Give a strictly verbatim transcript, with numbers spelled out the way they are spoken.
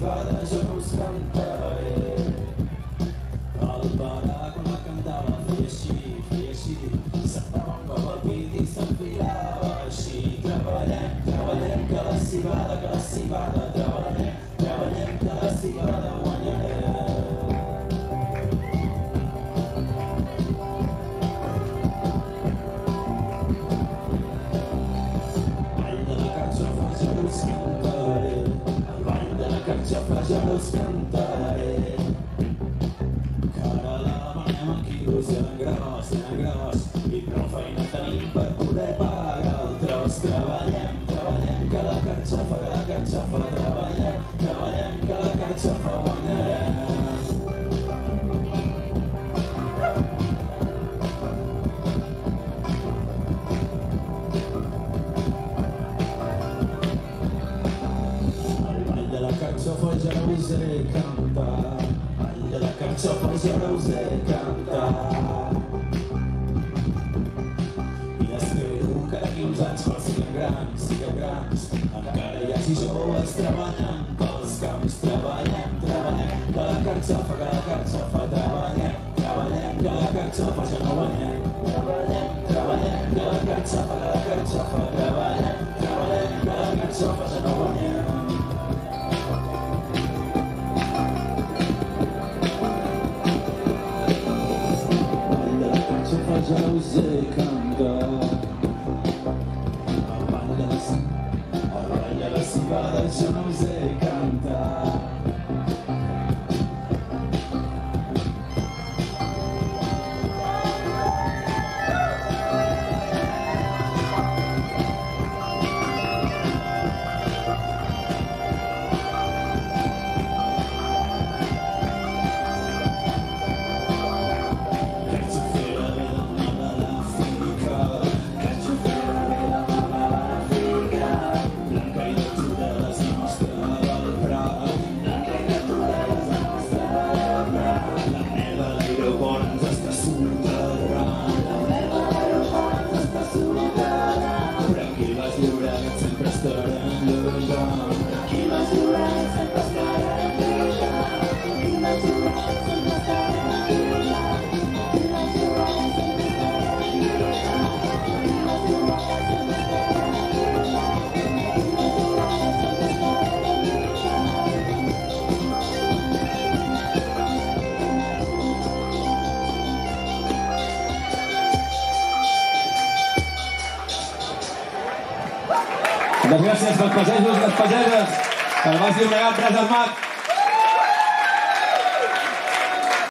para jo no us cantaré. El pare quan la cantava feia així, feia així, s'estava un cop al pit i s'enfilava així. Treballem, treballem, que la civada, que la civada, treballem, treballem, que la civada guanyarem. Ja no us cantaré, que ara la venem aquí l'oceà en gros, en gros, i prou feina tenim per poder pagar el tros. Treballem, treballem, que la carxofa, que la carxofa, treballem, treballem, que la carxofa guanyarem. Ja no us he cantat, ball de la carxofa, ja no us he cantat. I espero que d'aquí uns anys quan siguem grans, siguem grans, encara hi hagi joves treballant pels camps. Treballem, treballem, que la carxofa, que la carxofa, treballem, treballem, que la carxofa ja no guanyem. Treballem, treballem, que la carxofa, que la carxofa, treballem, treballem, que la carxofa ja no guanyem. Ja no us he cantat, el ball de la civada, ja no us he cantat. Les gràcies pels pagesos i les pageses, que el Baix Llobregat, braç armat.